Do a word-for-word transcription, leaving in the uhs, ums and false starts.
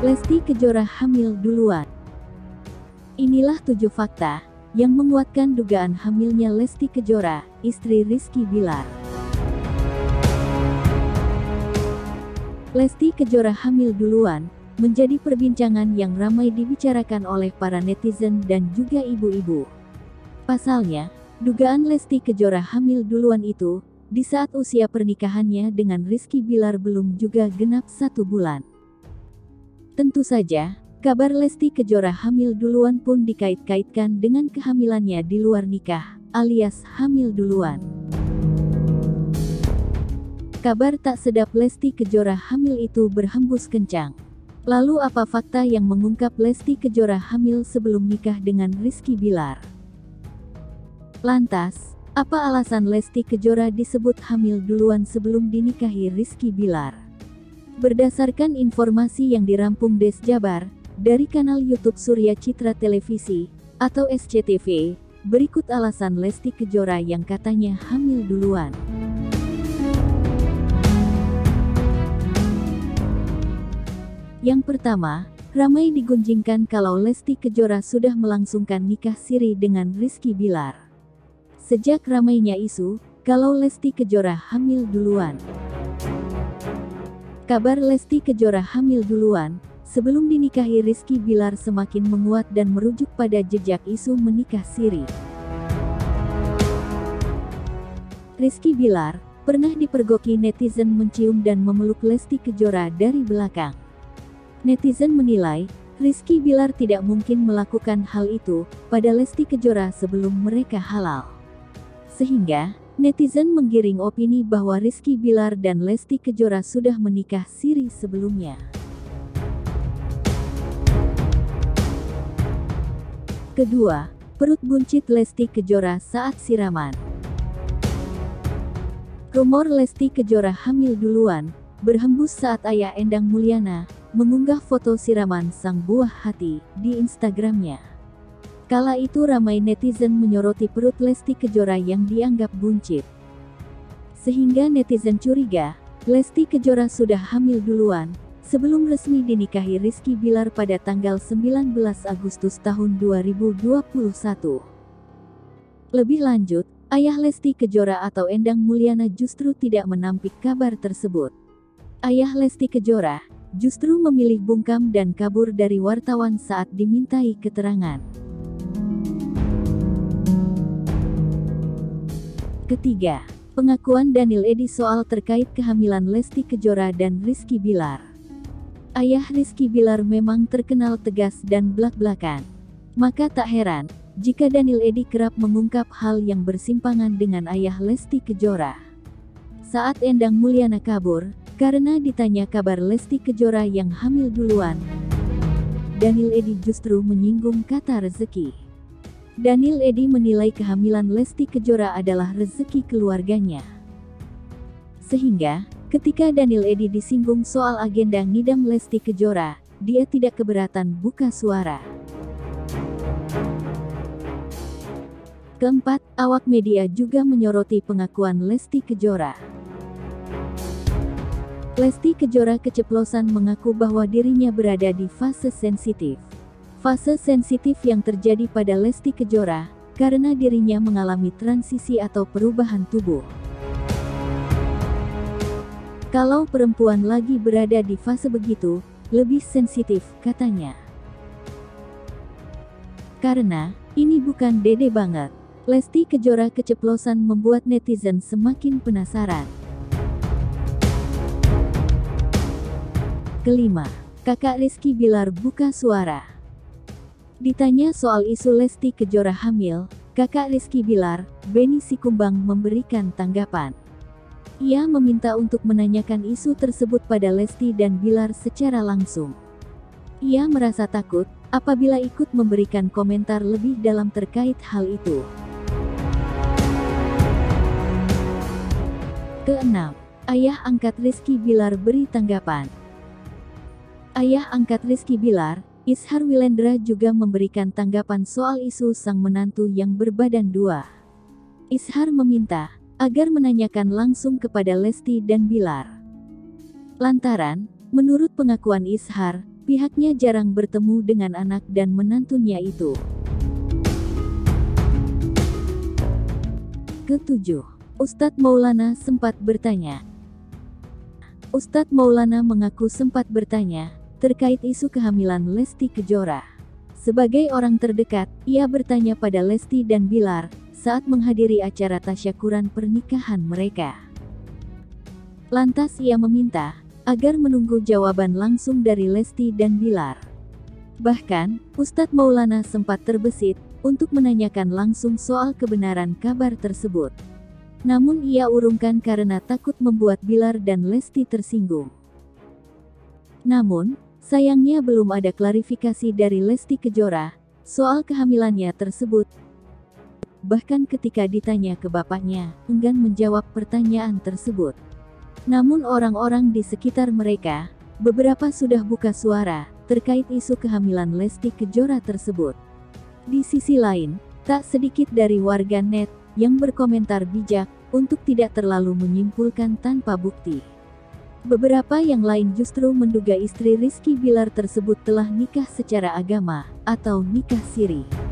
Lesti Kejora hamil duluan. Inilah tujuh fakta yang menguatkan dugaan hamilnya Lesti Kejora, istri Rizky Billar. Lesti Kejora hamil duluan menjadi perbincangan yang ramai dibicarakan oleh para netizen dan juga ibu-ibu. Pasalnya, dugaan Lesti Kejora hamil duluan itu di saat usia pernikahannya dengan Rizky Billar belum juga genap satu bulan. Tentu saja, kabar Lesti Kejora hamil duluan pun dikait-kaitkan dengan kehamilannya di luar nikah, alias hamil duluan. Kabar tak sedap Lesti Kejora hamil itu berhembus kencang. Lalu apa fakta yang mengungkap Lesti Kejora hamil sebelum nikah dengan Rizky Billar? Lantas, apa alasan Lesti Kejora disebut hamil duluan sebelum dinikahi Rizky Billar? Berdasarkan informasi yang dirampung Deskjabar dari kanal YouTube Surya Citra Televisi atau S C T V, berikut alasan Lesti Kejora yang katanya hamil duluan. Yang pertama, ramai digunjingkan kalau Lesti Kejora sudah melangsungkan nikah siri dengan Rizky Billar. Sejak ramainya isu kalau Lesti Kejora hamil duluan. Kabar Lesti Kejora hamil duluan sebelum dinikahi Rizky Billar semakin menguat dan merujuk pada jejak isu menikah siri. Rizky Billar pernah dipergoki netizen mencium dan memeluk Lesti Kejora dari belakang. Netizen menilai Rizky Billar tidak mungkin melakukan hal itu pada Lesti Kejora sebelum mereka halal. Sehingga netizen menggiring opini bahwa Rizky Billar dan Lesti Kejora sudah menikah siri sebelumnya. Kedua, perut buncit Lesti Kejora saat siraman. Rumor Lesti Kejora hamil duluan berhembus saat ayah Endang Mulyana mengunggah foto siraman sang buah hati di Instagramnya. Kala itu ramai netizen menyoroti perut Lesti Kejora yang dianggap buncit. Sehingga netizen curiga, Lesti Kejora sudah hamil duluan, sebelum resmi dinikahi Rizky Billar pada tanggal sembilan belas Agustus tahun dua ribu dua puluh satu. Lebih lanjut, ayah Lesti Kejora atau Endang Mulyana justru tidak menampik kabar tersebut. Ayah Lesti Kejora justru memilih bungkam dan kabur dari wartawan saat dimintai keterangan. Ketiga, pengakuan Daniel Edy soal terkait kehamilan Lesti Kejora dan Rizky Billar. Ayah Rizky Billar memang terkenal tegas dan blak-blakan. Maka tak heran jika Daniel Edy kerap mengungkap hal yang bersimpangan dengan ayah Lesti Kejora. Saat Endang Mulyana kabur karena ditanya kabar Lesti Kejora yang hamil duluan, Daniel Edy justru menyinggung kata rezeki. Daniel Edy menilai kehamilan Lesti Kejora adalah rezeki keluarganya. Sehingga, ketika Daniel Edy disinggung soal agenda ngidam Lesti Kejora, dia tidak keberatan buka suara. Keempat, awak media juga menyoroti pengakuan Lesti Kejora. Lesti Kejora keceplosan mengaku bahwa dirinya berada di fase sensitif. Fase sensitif yang terjadi pada Lesti Kejora karena dirinya mengalami transisi atau perubahan tubuh. Kalau perempuan lagi berada di fase begitu, lebih sensitif, katanya. Karena ini bukan dede banget. Lesti Kejora keceplosan membuat netizen semakin penasaran. Kelima, kakak Rizky Billar buka suara. Ditanya soal isu Lesti Kejora hamil, kakak Rizky Billar, Beni Sikumbang memberikan tanggapan. Ia meminta untuk menanyakan isu tersebut pada Lesti dan Billar secara langsung. Ia merasa takut apabila ikut memberikan komentar lebih dalam terkait hal itu. Keenam, ayah angkat Rizky Billar beri tanggapan. Ayah angkat Rizky Billar, Ishar Wilendra juga memberikan tanggapan soal isu sang menantu yang berbadan dua. Ishar meminta agar menanyakan langsung kepada Lesti dan Billar. Lantaran, menurut pengakuan Ishar, pihaknya jarang bertemu dengan anak dan menantunya itu. Ketujuh, Ustadz Maulana sempat bertanya. Ustadz Maulana mengaku sempat bertanya terkait isu kehamilan Lesti Kejora. Sebagai orang terdekat, ia bertanya pada Lesti dan Billar saat menghadiri acara tasyakuran pernikahan mereka. Lantas ia meminta agar menunggu jawaban langsung dari Lesti dan Billar. Bahkan, Ustadz Maulana sempat terbesit untuk menanyakan langsung soal kebenaran kabar tersebut. Namun ia urungkan karena takut membuat Billar dan Lesti tersinggung. Namun, sayangnya belum ada klarifikasi dari Lesti Kejora soal kehamilannya tersebut. Bahkan ketika ditanya ke bapaknya, enggan menjawab pertanyaan tersebut. Namun orang-orang di sekitar mereka, beberapa sudah buka suara terkait isu kehamilan Lesti Kejora tersebut. Di sisi lain, tak sedikit dari warga net yang berkomentar bijak untuk tidak terlalu menyimpulkan tanpa bukti. Beberapa yang lain justru menduga istri Rizky Billar tersebut telah nikah secara agama atau nikah siri.